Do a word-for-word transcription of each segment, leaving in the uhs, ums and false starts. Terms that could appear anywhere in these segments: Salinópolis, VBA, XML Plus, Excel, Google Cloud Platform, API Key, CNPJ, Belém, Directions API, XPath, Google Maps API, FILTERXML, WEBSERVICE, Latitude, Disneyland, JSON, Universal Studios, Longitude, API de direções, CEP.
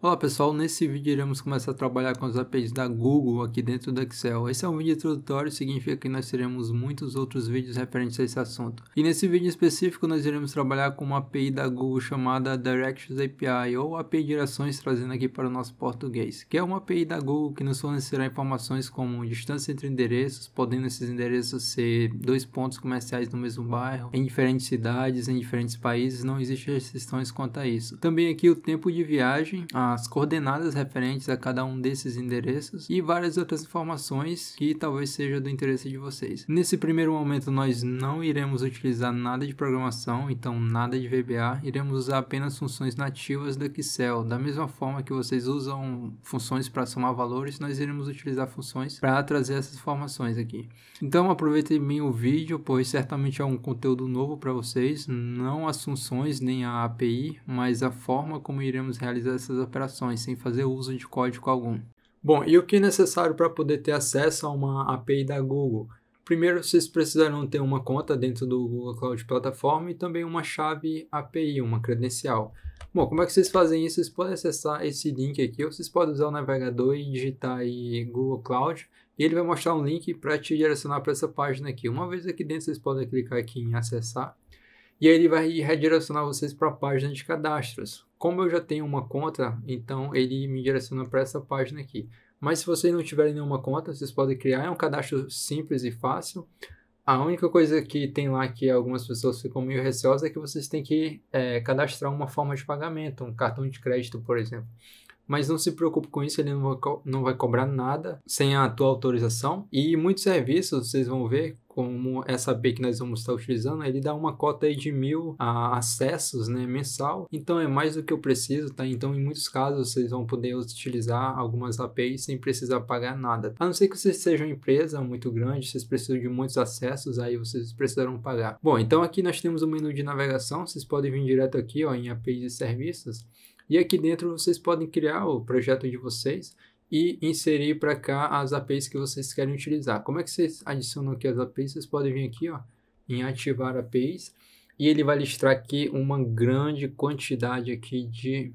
Olá pessoal, nesse vídeo iremos começar a trabalhar com as A P Is da Google aqui dentro do Excel. Esse é um vídeo introdutório, significa que nós teremos muitos outros vídeos referentes a esse assunto. E nesse vídeo específico nós iremos trabalhar com uma A P I da Google chamada Directions A P I ou A P I de direções, trazendo aqui para o nosso português, que é uma A P I da Google que nos fornecerá informações como distância entre endereços, podendo esses endereços ser dois pontos comerciais no mesmo bairro, em diferentes cidades, em diferentes países, não existem restrições quanto a isso. Também aqui o tempo de viagem, a as coordenadas referentes a cada um desses endereços e várias outras informações que talvez seja do interesse de vocês. Nesse primeiro momento nós não iremos utilizar nada de programação, então nada de V B A, iremos usar apenas funções nativas do Excel. Da mesma forma que vocês usam funções para somar valores, nós iremos utilizar funções para trazer essas informações aqui. Então aproveitem bem o vídeo, pois certamente é um conteúdo novo para vocês, não as funções nem a A P I, mas a forma como iremos realizar essas operações Operações, sem fazer uso de código algum. Bom, e o que é necessário para poder ter acesso a uma A P I da Google? Primeiro, vocês precisarão ter uma conta dentro do Google Cloud Platform e também uma chave A P I, uma credencial. Bom, como é que vocês fazem isso? Vocês podem acessar esse link aqui, ou vocês podem usar o navegador e digitar aí Google Cloud, e ele vai mostrar um link para te direcionar para essa página aqui. Uma vez aqui dentro, vocês podem clicar aqui em acessar, e aí ele vai redirecionar vocês para a página de cadastros. Como eu já tenho uma conta, então ele me direciona para essa página aqui. Mas se vocês não tiverem nenhuma conta, vocês podem criar. É um cadastro simples e fácil. A única coisa que tem lá que algumas pessoas ficam meio receosas é que vocês têm que é, cadastrar uma forma de pagamento, um cartão de crédito, por exemplo. Mas não se preocupe com isso, ele não vai, não vai cobrar nada sem a tua autorização. E muitos serviços, vocês vão ver, como essa A P I que nós vamos estar utilizando, ele dá uma cota aí de mil a, acessos, né, mensal. Então é mais do que eu preciso, tá? Então em muitos casos vocês vão poder utilizar algumas A P Is sem precisar pagar nada. A não ser que vocês sejam uma empresa muito grande, vocês precisam de muitos acessos, aí vocês precisarão pagar. Bom, então aqui nós temos um menu de navegação, vocês podem vir direto aqui, ó, em A P I de serviços. E aqui dentro vocês podem criar o projeto de vocês e inserir para cá as A P Is que vocês querem utilizar. Como é que vocês adicionam aqui as A P Is? Vocês podem vir aqui, ó, em ativar A P Is, e ele vai listar aqui uma grande quantidade aqui de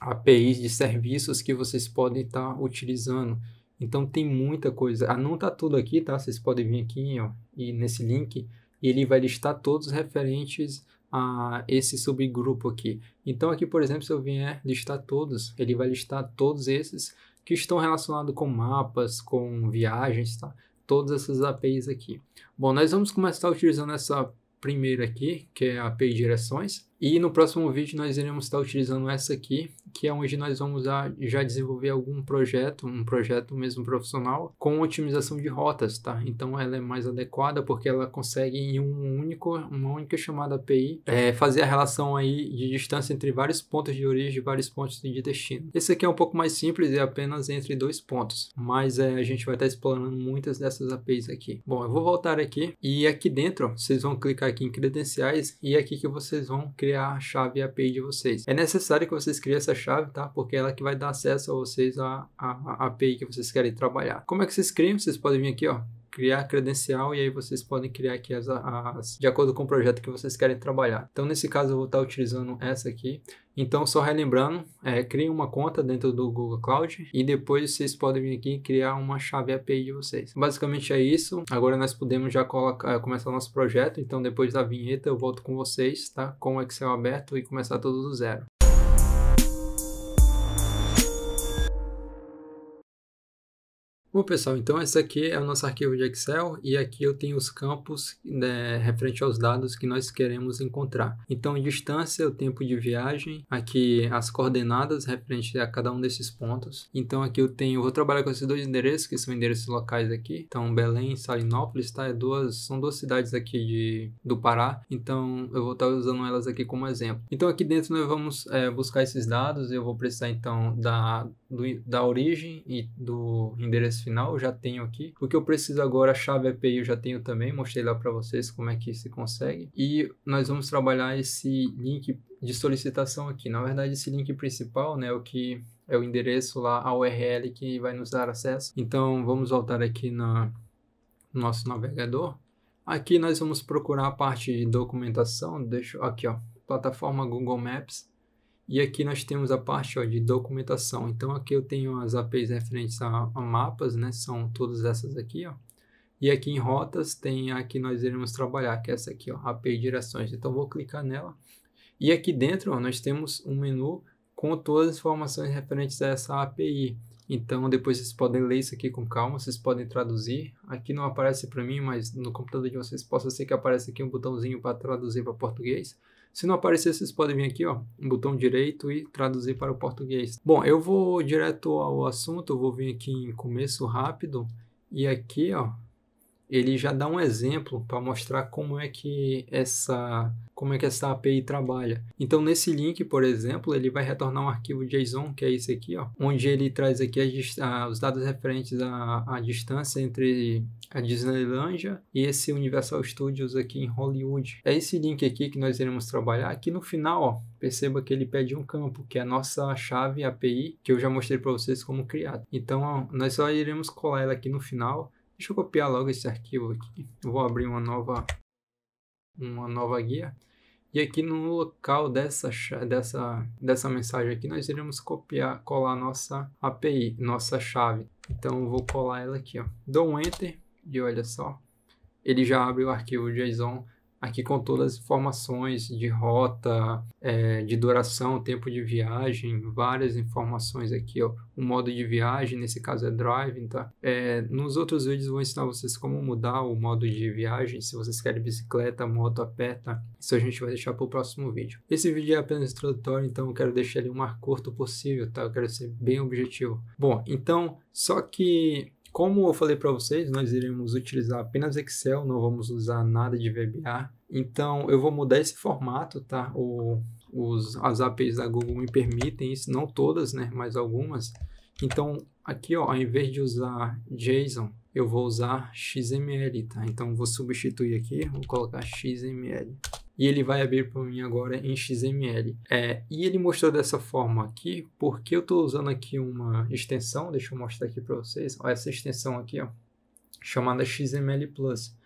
A P Is, de serviços que vocês podem estar tá utilizando. Então tem muita coisa. Ah, não está tudo aqui, tá? Vocês podem vir aqui, ó, e nesse link, e ele vai listar todos referentes a esse subgrupo aqui. Então aqui, por exemplo, se eu vier listar todos, ele vai listar todos esses que estão relacionados com mapas, com viagens, tá? Todas essas A P Is aqui. Bom, nós vamos começar utilizando essa primeira aqui, que é a A P I de direções, e no próximo vídeo nós iremos estar utilizando essa aqui, que é onde nós vamos já desenvolver algum projeto, um projeto mesmo profissional, com otimização de rotas, tá? Então ela é mais adequada porque ela consegue em um único, uma única chamada A P I é, fazer a relação aí de distância entre vários pontos de origem e vários pontos de destino. Esse aqui é um pouco mais simples, é apenas entre dois pontos, mas é, a gente vai estar explorando muitas dessas A P Is aqui. Bom, eu vou voltar aqui, e aqui dentro vocês vão clicar aqui em credenciais, e é aqui que vocês vão criar a chave A P I de vocês. É necessário que vocês criem essa chave, tá? Porque é ela que vai dar acesso a vocês a, a, a A P I que vocês querem trabalhar. Como é que vocês criam? Vocês podem vir aqui, ó, criar credencial, e aí vocês podem criar aqui as, as de acordo com o projeto que vocês querem trabalhar. Então nesse caso eu vou estar utilizando essa aqui. Então só relembrando, é, criem uma conta dentro do Google Cloud e depois vocês podem vir aqui e criar uma chave A P I de vocês. Basicamente é isso. Agora nós podemos já colocar, começar o nosso projeto. Então depois da vinheta eu volto com vocês, tá? Com o Excel aberto e começar tudo do zero. Bom pessoal, então esse aqui é o nosso arquivo de Excel, e aqui eu tenho os campos, né, referente aos dados que nós queremos encontrar. Então distância, o tempo de viagem, aqui as coordenadas referente a cada um desses pontos. Então aqui eu tenho, vou trabalhar com esses dois endereços, que são endereços locais aqui. Então Belém e Salinópolis, tá? É duas, são duas cidades aqui de, do Pará, então eu vou estar usando elas aqui como exemplo. Então aqui dentro nós vamos é, buscar esses dados, eu vou precisar então da, do, da origem e do endereço final, eu já tenho aqui. O que eu preciso agora, a chave A P I eu já tenho também, mostrei lá para vocês como é que se consegue. E nós vamos trabalhar esse link de solicitação aqui. Na verdade, esse link principal, né, é o que é o endereço lá, a U R L que vai nos dar acesso. Então, vamos voltar aqui na, no nosso navegador. Aqui nós vamos procurar a parte de documentação, deixa aqui, ó, plataforma Google Maps. E aqui nós temos a parte ó, de documentação. Então aqui eu tenho as A P Is referentes a, a mapas, né? São todas essas aqui, ó. E aqui em rotas tem a que nós iremos trabalhar, que é essa aqui, ó, A P I de direções. Então vou clicar nela. E aqui dentro ó, nós temos um menu com todas as informações referentes a essa A P I. Então depois vocês podem ler isso aqui com calma, vocês podem traduzir. Aqui não aparece para mim, mas no computador de vocês possa ser que apareça aqui um botãozinho para traduzir para português. Se não aparecer, vocês podem vir aqui, ó, um botão direito e traduzir para o português. Bom, eu vou direto ao assunto, eu vou vir aqui em começo rápido e aqui, ó, ele já dá um exemplo para mostrar como é que essa, como é que essa A P I trabalha. Então, nesse link, por exemplo, ele vai retornar um arquivo JSON, que é esse aqui, ó, onde ele traz aqui a, a, os dados referentes à, à distância entre a Disneyland e esse Universal Studios aqui em Hollywood. É esse link aqui que nós iremos trabalhar. Aqui no final, ó, perceba que ele pede um campo, que é a nossa chave A P I, que eu já mostrei para vocês como criar. Então, ó, nós só iremos colar ela aqui no final. Deixa eu copiar logo esse arquivo aqui. Eu vou abrir uma nova, uma nova guia. E aqui no local dessa, dessa, dessa mensagem aqui, nós iremos copiar, colar nossa A P I, nossa chave. Então, eu vou colar ela aqui, ó. Dou um Enter e olha só. Ele já abre o arquivo JSON aqui com todas as informações de rota, é, de duração, tempo de viagem, várias informações aqui, ó. O modo de viagem, nesse caso é driving, tá? É, nos outros vídeos eu vou ensinar vocês como mudar o modo de viagem, se vocês querem bicicleta, moto, a pé, tá? Isso a gente vai deixar para o próximo vídeo. Esse vídeo é apenas introdutório, então eu quero deixar ele o mais curto possível, tá? Eu quero ser bem objetivo. Bom, então, só que... Como eu falei para vocês, nós iremos utilizar apenas Excel, não vamos usar nada de V B A. Então, eu vou mudar esse formato, tá? O, os, as A P Is da Google me permitem isso, não todas, né? Mas algumas. Então, aqui, ó, ao invés de usar JSON, eu vou usar X M L, tá? Então, vou substituir aqui, vou colocar X M L. E ele vai abrir para mim agora em X M L. É, e ele mostrou dessa forma aqui, porque eu estou usando aqui uma extensão, deixa eu mostrar aqui para vocês, ó, essa extensão aqui, ó, chamada X M L Plus.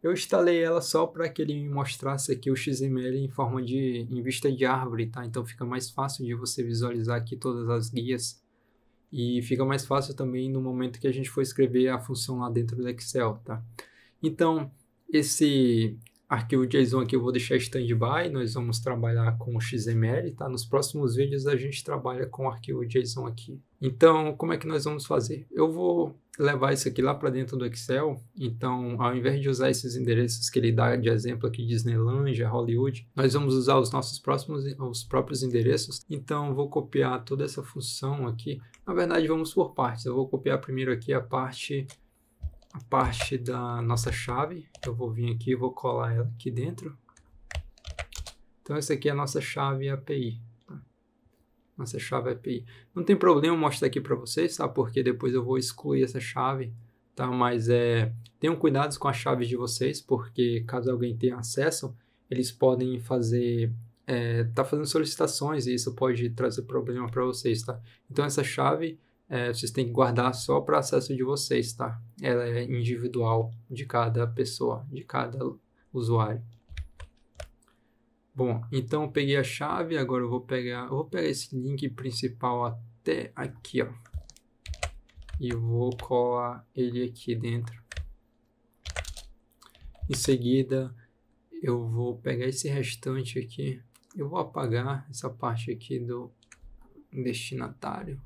Eu instalei ela só para que ele me mostrasse aqui o X M L em forma de, em vista de árvore, tá? Então fica mais fácil de você visualizar aqui todas as guias. E fica mais fácil também no momento que a gente for escrever a função lá dentro do Excel, tá? Então, esse... arquivo JSON aqui eu vou deixar stand-by, nós vamos trabalhar com o X M L, tá? Nos próximos vídeos a gente trabalha com o arquivo JSON aqui. Então, como é que nós vamos fazer? Eu vou levar isso aqui lá para dentro do Excel, então ao invés de usar esses endereços que ele dá de exemplo aqui, Disneylandia, Hollywood, nós vamos usar os nossos próximos, os próprios endereços. Então, vou copiar toda essa função aqui. Na verdade, vamos por partes. Eu vou copiar primeiro aqui a parte... a parte da nossa chave, eu vou vir aqui e vou colar ela aqui dentro. Então, essa aqui é a nossa chave A P I. Tá? Nossa chave A P I. Não tem problema mostrar aqui para vocês, tá? Porque depois eu vou excluir essa chave, tá? Mas é, tenham cuidado com a chave de vocês, porque caso alguém tenha acesso, eles podem fazer... É, tá fazendo solicitações e isso pode trazer problema para vocês, tá? Então, essa chave... É, vocês têm que guardar só para acesso de vocês, tá? Ela é individual de cada pessoa, de cada usuário. Bom, então eu peguei a chave, agora eu vou pegar, eu vou pegar esse link principal até aqui, ó. E vou colar ele aqui dentro. Em seguida, eu vou pegar esse restante aqui. Eu vou apagar essa parte aqui do destinatário.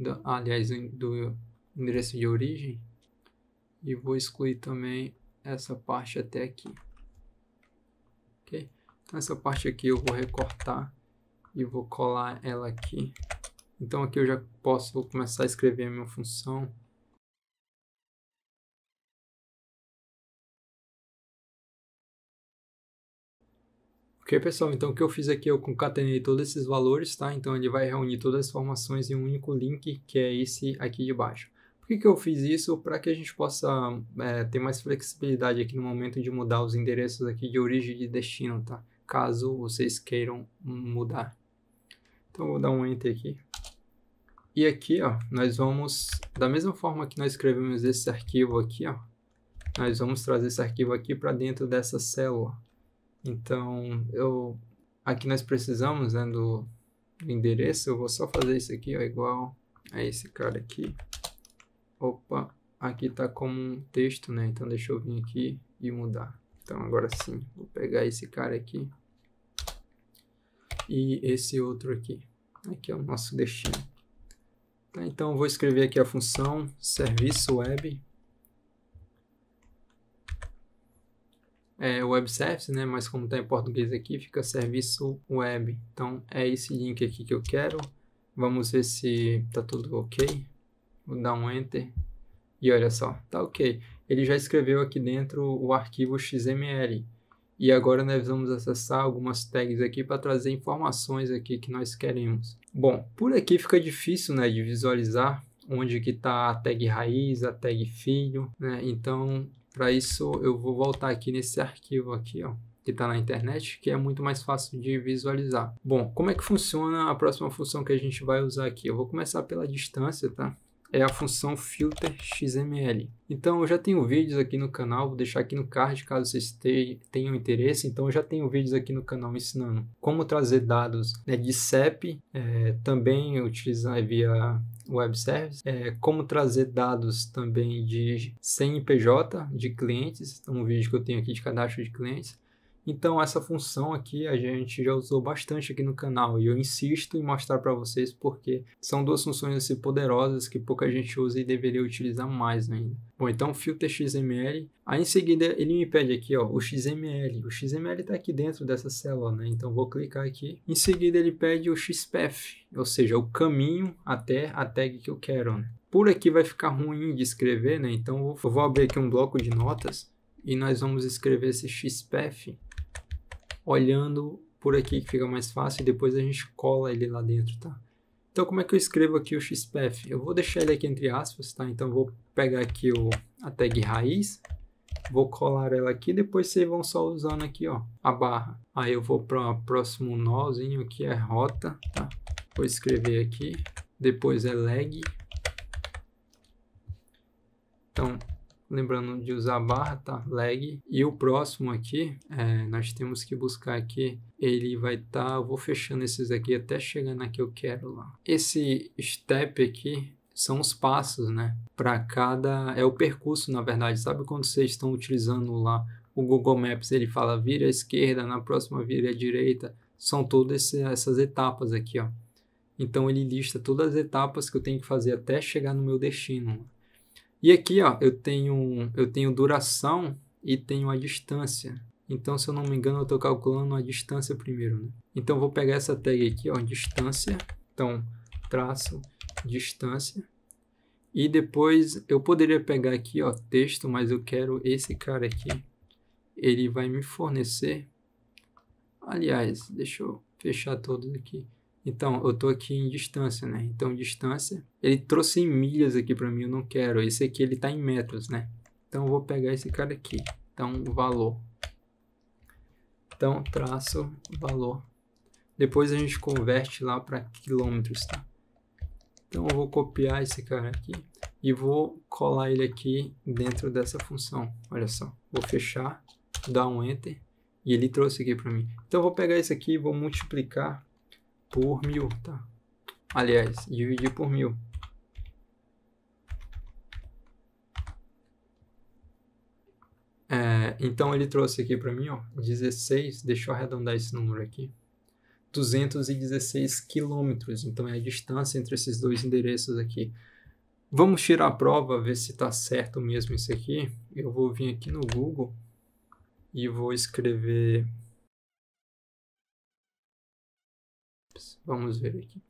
Do, aliás, do endereço de origem, e vou excluir também essa parte até aqui, ok? Então, essa parte aqui eu vou recortar e vou colar ela aqui. Então, aqui eu já posso vou começar a escrever a minha função. Ok, pessoal, então o que eu fiz aqui, eu concatenei todos esses valores, tá? Então ele vai reunir todas as informações em um único link, que é esse aqui de baixo. Por que que eu fiz isso? Para que a gente possa é, ter mais flexibilidade aqui no momento de mudar os endereços aqui de origem e de destino, tá? Caso vocês queiram mudar. Então eu vou dar um Enter aqui. E aqui, ó, nós vamos, da mesma forma que nós escrevemos esse arquivo aqui, ó, nós vamos trazer esse arquivo aqui para dentro dessa célula. Então, eu Aqui nós precisamos, né, do endereço. Eu vou só fazer isso aqui, ó, igual a esse cara aqui. Opa, aqui tá como um texto, né? Então deixa eu vir aqui e mudar. Então agora sim, vou pegar esse cara aqui e esse outro aqui. Aqui é o nosso destino. Tá, então eu vou escrever aqui a função serviço web. É o WebService, né? Mas como está em português aqui, fica serviço web. Então é esse link aqui que eu quero. Vamos ver se está tudo ok. Vou dar um enter. E olha só, tá ok. Ele já escreveu aqui dentro o arquivo X M L. E agora nós vamos acessar algumas tags aqui para trazer informações aqui que nós queremos. Bom, por aqui fica difícil, né, de visualizar onde que está a tag raiz, a tag filho, né? Então, para isso, eu vou voltar aqui nesse arquivo aqui, ó, que está na internet, que é muito mais fácil de visualizar. Bom, como é que funciona a próxima função que a gente vai usar aqui? Eu vou começar pela distância, tá? É a função FILTERXML. Então, eu já tenho vídeos aqui no canal, vou deixar aqui no card caso vocês tenham interesse. Então, eu já tenho vídeos aqui no canal ensinando como trazer dados, né, de C E P, é, também utilizar via WebService, é, como trazer dados também de C N P J, de clientes, um vídeo que eu tenho aqui de cadastro de clientes. Então, essa função aqui a gente já usou bastante aqui no canal e eu insisto em mostrar para vocês porque são duas funções assim poderosas que pouca gente usa e deveria utilizar mais ainda. Bom, então, FILTERXML. Aí, em seguida, ele me pede aqui, ó, o X M L. O X M L está aqui dentro dessa célula, né? Então, vou clicar aqui. Em seguida, ele pede o XPath, ou seja, o caminho até a tag que eu quero, né? Por aqui vai ficar ruim de escrever, né? Então, eu vou abrir aqui um bloco de notas e nós vamos escrever esse XPath olhando por aqui, que fica mais fácil, e depois a gente cola ele lá dentro, tá? Então, como é que eu escrevo aqui o XPath? Eu vou deixar ele aqui entre aspas, tá? Então, eu vou pegar aqui o, a tag raiz, vou colar ela aqui, depois vocês vão só usando aqui, ó, a barra. Aí eu vou para o próximo nozinho, que é rota, tá? Vou escrever aqui, depois é leg. Então, lembrando de usar a barra, tá? Leg. E o próximo aqui, é, nós temos que buscar aqui, ele vai estar, tá, eu vou fechando esses aqui até chegar na que eu quero lá. Esse step aqui são os passos, né? Para cada, é o percurso, na verdade, sabe quando vocês estão utilizando lá o Google Maps, ele fala vira à esquerda, na próxima vira à direita, são todas essas etapas aqui, ó. Então ele lista todas as etapas que eu tenho que fazer até chegar no meu destino. E aqui, ó, eu tenho, eu tenho duração e tenho a distância. Então, se eu não me engano, eu estou calculando a distância primeiro, né? Então, eu vou pegar essa tag aqui, ó, distância. Então, traço, distância. E depois, eu poderia pegar aqui, ó, texto, mas eu quero esse cara aqui. Ele vai me fornecer... Aliás, deixa eu fechar todos aqui. Então, eu estou aqui em distância, né? Então, distância, ele trouxe em milhas aqui para mim, eu não quero. Esse aqui, ele está em metros, né? Então, eu vou pegar esse cara aqui. Então, valor. Então, traço, valor. Depois, a gente converte lá para quilômetros, tá? Então, eu vou copiar esse cara aqui e vou colar ele aqui dentro dessa função. Olha só, vou fechar, dar um enter e ele trouxe aqui para mim. Então, eu vou pegar esse aqui e vou multiplicar por mil, tá? Aliás, dividir por mil. É, então, ele trouxe aqui para mim, ó, dezesseis, deixa eu arredondar esse número aqui, duzentos e dezesseis quilômetros. Então, é a distância entre esses dois endereços aqui. Vamos tirar a prova, ver se está certo mesmo isso aqui. Eu vou vir aqui no Google e vou escrever... Vamos ver aqui.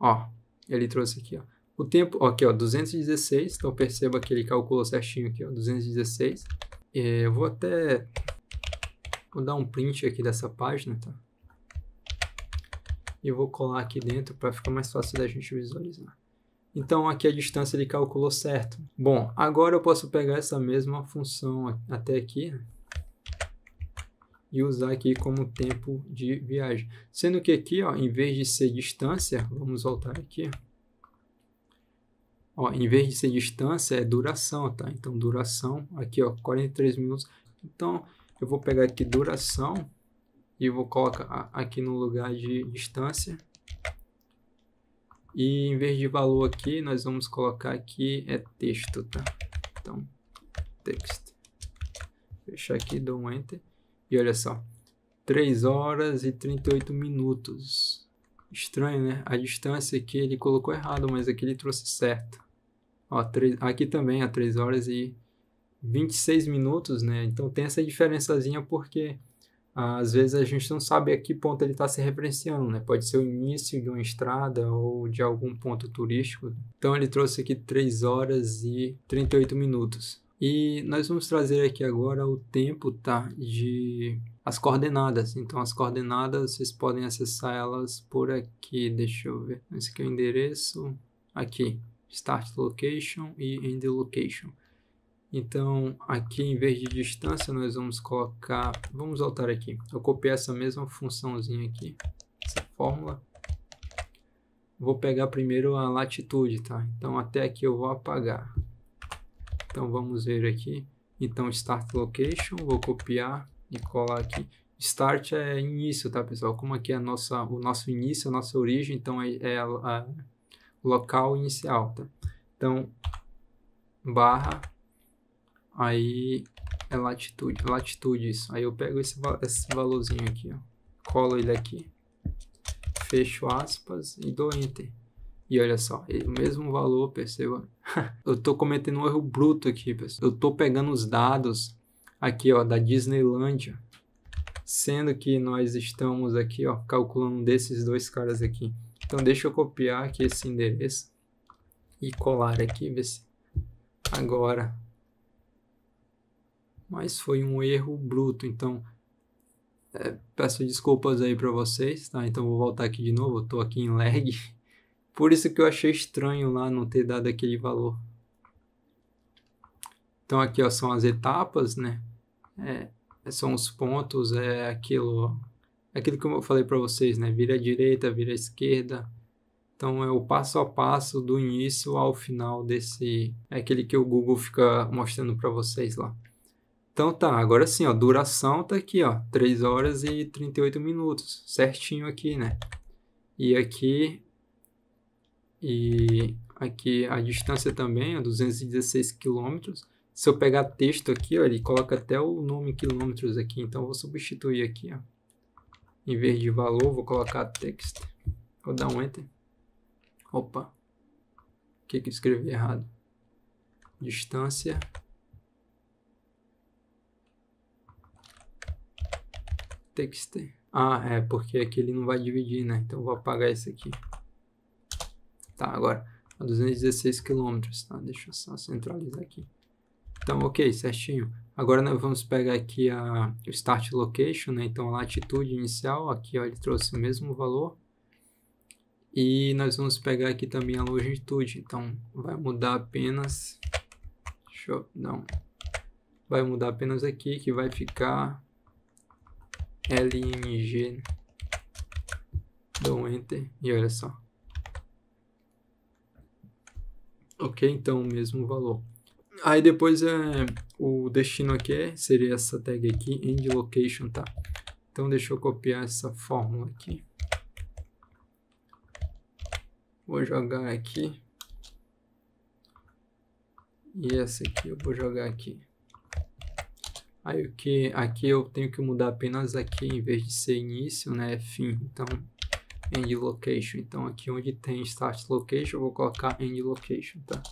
Ó, ele trouxe aqui, ó. O tempo, ó, aqui, ó, duzentos e dezesseis. Então, perceba que ele calculou certinho aqui, ó, duzentos e dezesseis. Eu vou até... Vou dar um print aqui dessa página, tá? E vou colar aqui dentro para ficar mais fácil da gente visualizar. Então, aqui a distância ele calculou certo. Bom, agora eu posso pegar essa mesma função até aqui, né? E usar aqui como tempo de viagem. Sendo que aqui, ó, em vez de ser distância, vamos voltar aqui. Ó, em vez de ser distância, é duração, tá? Então, duração, aqui, ó, quarenta e três minutos. Então, eu vou pegar aqui duração e vou colocar aqui no lugar de distância. E em vez de valor aqui, nós vamos colocar aqui é texto, tá? Então, texto. Fechar aqui, dou um enter. E olha só, três horas e trinta e oito minutos. Estranho, né? A distância aqui ele colocou errado, mas aqui ele trouxe certo. Ó, três, aqui também é três horas e vinte e seis minutos, né? Então tem essa diferençazinha porque às vezes a gente não sabe a que ponto ele está se referenciando, né? Pode ser o início de uma estrada ou de algum ponto turístico. Então ele trouxe aqui três horas e trinta e oito minutos. E nós vamos trazer aqui agora o tempo, tá? De as coordenadas. Então as coordenadas vocês podem acessar elas por aqui. Deixa eu ver. Esse aqui é o endereço. Aqui. Start location e end location. Então, aqui em vez de distância, nós vamos colocar... Vamos voltar aqui. Eu copiei essa mesma funçãozinha aqui, essa fórmula. Vou pegar primeiro a latitude, tá? Então, até aqui eu vou apagar. Então, vamos ver aqui. Então, Start Location, vou copiar e colar aqui. Start é início, tá, pessoal? Como aqui é a nossa, o nosso início, a nossa origem, então é, é a, a local inicial, tá? Então, barra... Aí é latitude, latitude isso. Aí eu pego esse, esse valorzinho aqui, ó, colo ele aqui, fecho aspas e dou enter. E olha só, o mesmo valor, perceba. Eu tô cometendo um erro bruto aqui, pessoal. Eu tô pegando os dados aqui, ó, da Disneyland, sendo que nós estamos aqui, ó, calculando um desses dois caras aqui. Então deixa eu copiar aqui esse endereço e colar aqui, ver se agora. Mas foi um erro bruto, então é, peço desculpas aí para vocês, tá? Então vou voltar aqui de novo, eu tô aqui em lag. Por isso que eu achei estranho lá não ter dado aquele valor. Então aqui, ó, são as etapas, né? É, são os pontos, é aquilo, aquilo que eu falei para vocês, né? Vira à direita, vira à esquerda. Então é o passo a passo do início ao final desse... É aquele que o Google fica mostrando para vocês lá. Então tá, agora sim, ó, duração tá aqui, ó, três horas e trinta e oito minutos, certinho aqui, né? E aqui, e aqui a distância também, ó, duzentos e dezesseis quilômetros. Se eu pegar texto aqui, ó, ele coloca até o nome quilômetros aqui, então eu vou substituir aqui, ó. Em vez de valor, vou colocar text, vou dar um enter. Opa, o que que eu escrevi errado? Distância... Text. Ah, é, porque aqui ele não vai dividir, né? Então, vou apagar esse aqui. Tá, agora, duzentos e dezesseis quilômetros, tá? Deixa eu só centralizar aqui. Então, ok, certinho. Agora, nós vamos pegar aqui a, o Start Location, né? Então, a latitude inicial, aqui, ó, ele trouxe o mesmo valor. E nós vamos pegar aqui também a longitude. Então, vai mudar apenas... Deixa eu... Não. Vai mudar apenas aqui, que vai ficar... L N G, dou um enter e olha só. Ok, então o mesmo valor. Aí depois é, o destino aqui seria essa tag aqui, end location, tá? Então deixa eu copiar essa fórmula aqui. Vou jogar aqui. E essa aqui eu vou jogar aqui. Aí o que aqui eu tenho que mudar apenas aqui, em vez de ser início, né, é fim, então end location. Então aqui onde tem start location eu vou colocar end location, tá?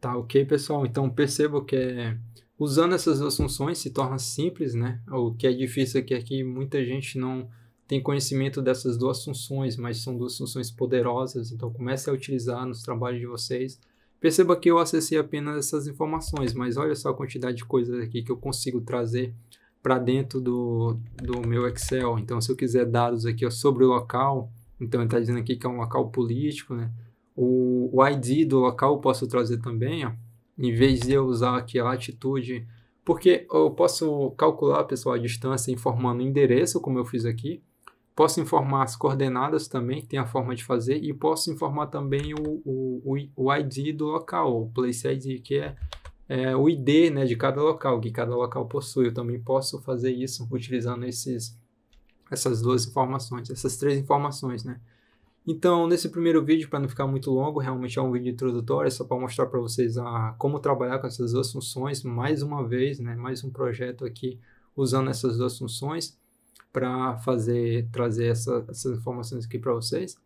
Tá, ok, pessoal? Então percebo que é, usando essas duas funções se torna simples, né? O que é difícil aqui é que muita gente não tem conhecimento dessas duas funções, mas são duas funções poderosas, então comece a utilizar nos trabalhos de vocês. Perceba que eu acessei apenas essas informações, mas olha só a quantidade de coisas aqui que eu consigo trazer para dentro do, do meu Excel. Então, se eu quiser dados aqui, ó, sobre o local, então ele está dizendo aqui que é um local político, né? O, o I D do local eu posso trazer também, ó, em vez de eu usar aqui a latitude, porque eu posso calcular, pessoal, a distância informando o endereço, como eu fiz aqui. Posso informar as coordenadas também, tem a forma de fazer, e posso informar também o, o, o I D do local, o Place I D, que é é, o I D, né, de cada local, que cada local possui. Eu também posso fazer isso utilizando esses, essas duas informações, essas três informações, né? Então, nesse primeiro vídeo, para não ficar muito longo, realmente é um vídeo introdutório, só para mostrar para vocês a, como trabalhar com essas duas funções, mais uma vez, né, mais um projeto aqui usando essas duas funções para fazer, trazer essa, essas informações aqui para vocês.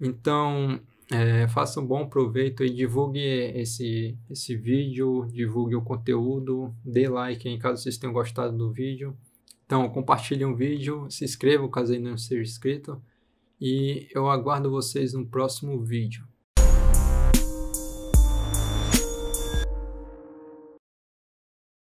Então, é, faça um bom proveito e divulgue esse, esse vídeo, divulgue o conteúdo, dê like aí caso vocês tenham gostado do vídeo. Então, compartilhe um vídeo, se inscreva caso ainda não seja inscrito. E eu aguardo vocês no próximo vídeo.